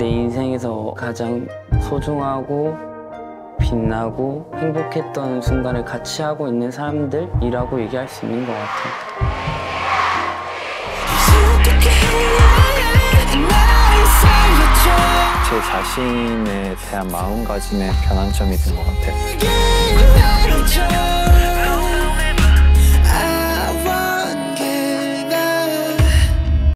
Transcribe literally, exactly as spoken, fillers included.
내 인생에서 가장 소중하고 빛나고 행복했던 순간을 같이 하고 있는 사람들이라고 얘기할 수 있는 것 같아요. 제 자신에 대한 마음가짐의 변환점이 된 것 같아요.